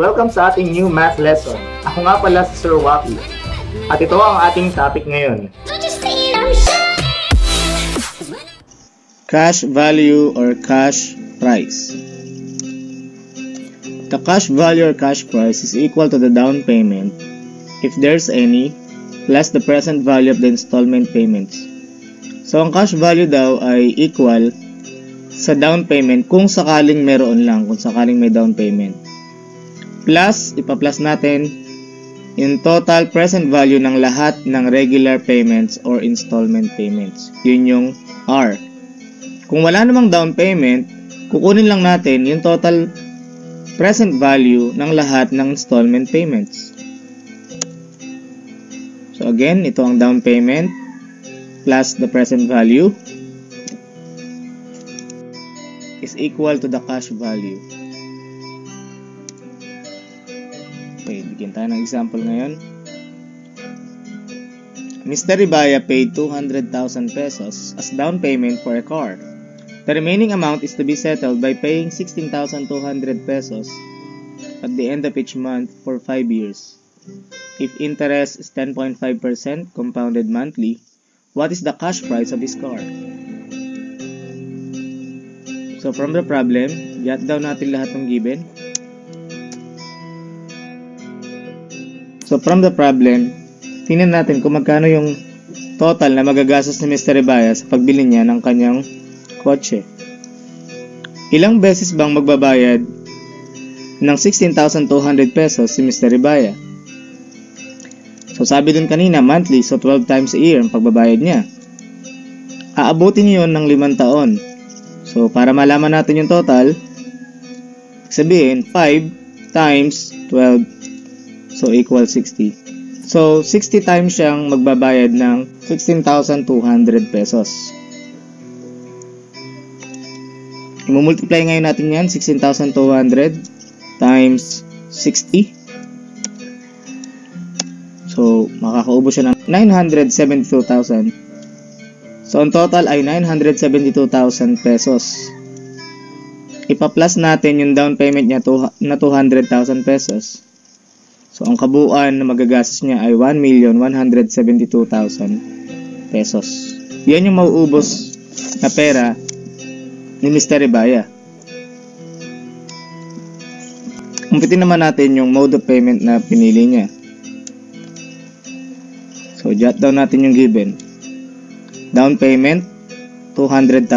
Welcome sa ating new math lesson. Ako nga pala si Sir Waki. At ito ang ating topic ngayon. Cash value or cash price. The cash value or cash price is equal to the down payment, if there's any, plus the present value of the installment payments. So ang cash value daw ay equal sa down payment kung sakaling meron lang, kung sakaling may down payment. Plus, ipa-plus natin in total present value ng lahat ng regular payments or installment payments. Yun yung R. Kung wala namang down payment, kukunin lang natin yung total present value ng lahat ng installment payments. So again, ito ang down payment plus the present value is equal to the cash value. Okay, bigyan tayo ng example ngayon. Mr. Ribaya paid 200,000 pesos as down payment for a car. The remaining amount is to be settled by paying 16,200 pesos at the end of each month for 5 years. If interest is 10.5% compounded monthly, what is the cash price of his car? So from the problem, jot down natin lahat ng given. So from the problem, tingnan natin kung magkano yung total na magagastos ni Mr. Ribaya sa pagbili niya ng kanyang kotse. Ilang beses bang magbabayad ng 16,200 pesos si Mr. Ribaya? So sabi dun kanina, monthly, so 12 times a year ang pagbabayad niya. Aabutin niyo yun ng 5 taon. So para malaman natin yung total, sabihin 5 times 12. So, equal 60. So, 60 times siyang magbabayad ng 16,200 pesos. I-multiply ngayon natin yan, 16,200 times 60. So, makakaubo siya ng 972,000. So, ang total ay 972,000 pesos. Ipa-plus natin yung down payment niya na 200,000 pesos. So, ang kabuuan na magagastos niya ay 1,172,000 pesos. Yan yung mauubos na pera ni Mr. Ribaya. Umpitin naman natin yung mode of payment na pinili niya. So, jot down natin yung given. Down payment, 200,000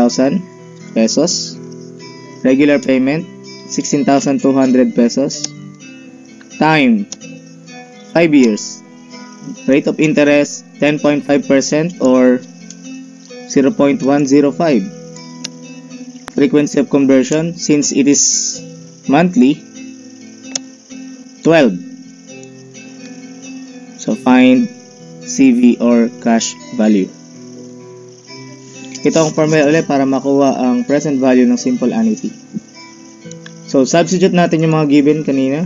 pesos. Regular payment, 16,200 pesos. Time, 5 years. Rate of interest, 10.5% or 0.105. Frequency of conversion, since it is monthly, 12. So, find CV or cash value. Ito ang formula ulit para makuha ang present value ng simple annuity. So, substitute natin yung mga given kanina.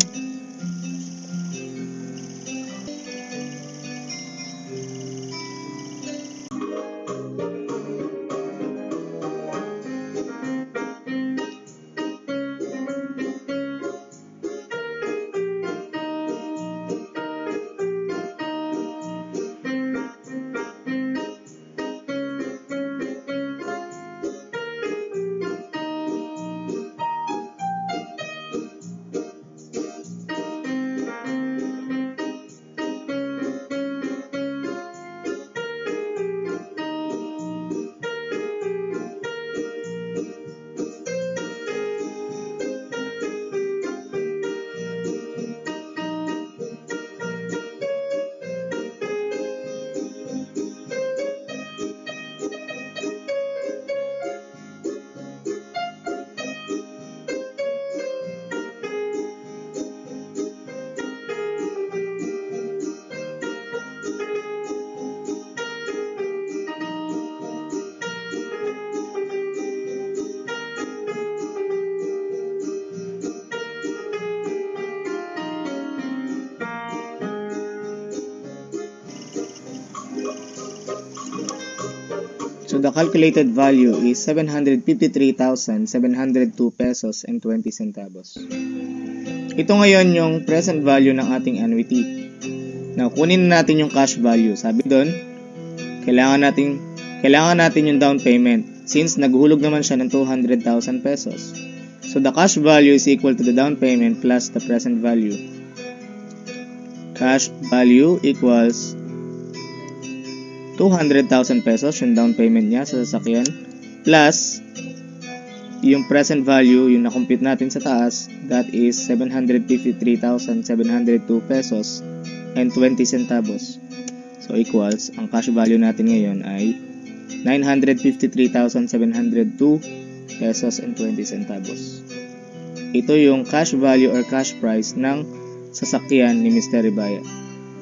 So, the calculated value is 753,702 pesos and 20 centavos. Ito ngayon yung present value ng ating annuity. Now, kunin natin yung cash value. Sabi doon, kailangan natin yung down payment since naghulog naman siya ng 200,000 pesos. So, the cash value is equal to the down payment plus the present value. Cash value equals 200,000 pesos yung down payment niya sa sasakyan plus yung present value, yung na-compute natin sa taas, that is 753,702 pesos and 20 centavos. So, equals, ang cash value natin ngayon ay 953,702 pesos and 20 centavos. Ito yung cash value or cash price ng sasakyan ni Mr. Ribaya.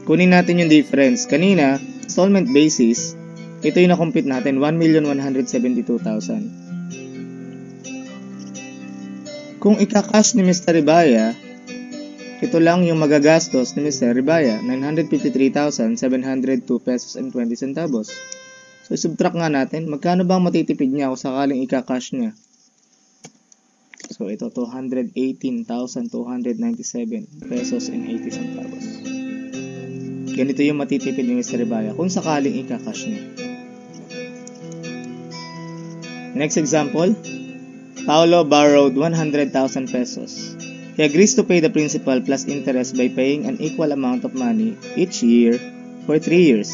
Kunin natin yung difference. Kanina, installment basis, ito yung na-compute natin, 1,172,000. Kung ika-cash ni Mr. Ribaya, ito lang yung magagastos ni Mr. Ribaya, 953,702 pesos and 20 centavos. So, subtract nga natin, magkano bang matitipid niya kung sakaling ika-cash niya? So, ito 218,297 pesos and 80 centavos. Ganito yung matitipid ni Mr. Ribaya kung sakaling ika-cash niya. Next example, Paolo borrowed 100,000 pesos. He agrees to pay the principal plus interest by paying an equal amount of money each year for 3 years.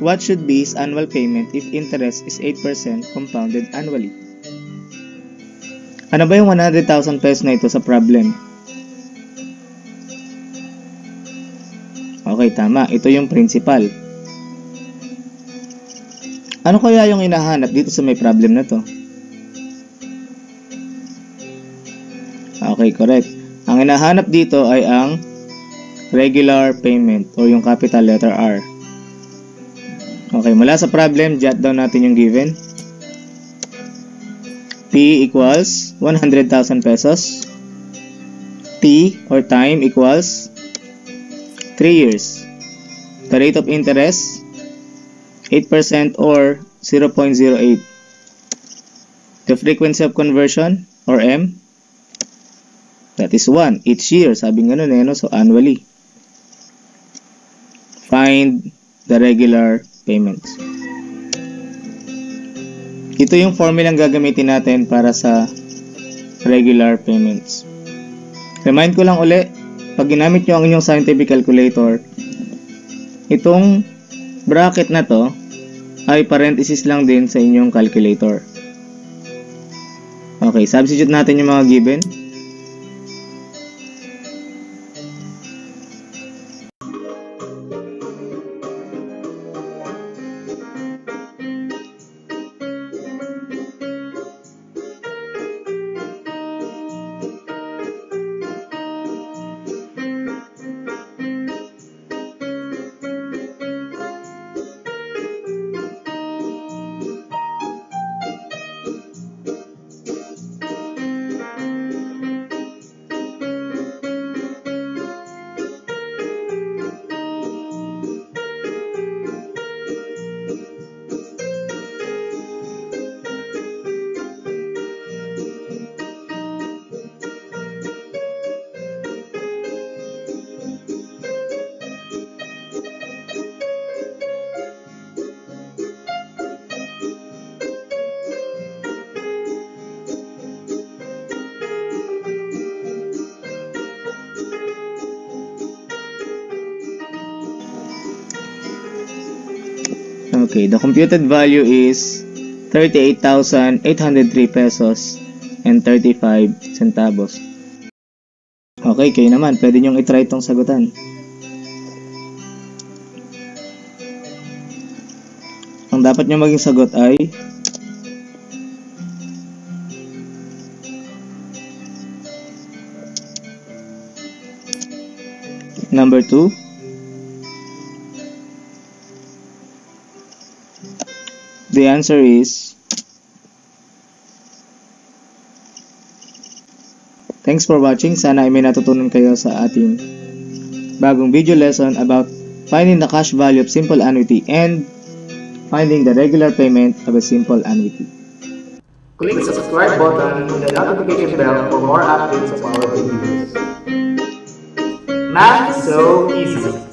What should be his annual payment if interest is 8% compounded annually? Ano ba yung 100,000 pesos na ito sa problem? Okay, tama. Ito yung principal. Ano kaya yung hinahanap dito sa may problem na to? Okay, correct. Ang hinahanap dito ay ang regular payment o yung capital letter R. Okay, mula sa problem, jot down natin yung given. P equals 100,000 pesos. T or time equals 3 years. The rate of interest, 8% or 0.08. The frequency of conversion or M, that is 1 each year. Sabi nga nun eh, no? So, annually. Find the regular payments. Ito yung formula ang gagamitin natin para sa regular payments. Remind ko lang uli, pag ginamit nyo ang inyong scientific calculator, itong bracket na to ay parenthesis lang din sa inyong calculator. Okay, substitute natin yung mga given. Okay, the computed value is 38,803 pesos and 35 centavos. Okay, kayo naman, pwede nyong itry itong sagutan. Ang dapat nyo maging sagot ay number 2. The answer is... Thanks for watching. Sana ay may natutunan kayo sa ating bagong video lesson about finding the cash value of simple annuity and finding the regular payment of a simple annuity. Click the subscribe button and the notification bell for more updates of our videos. not so easy.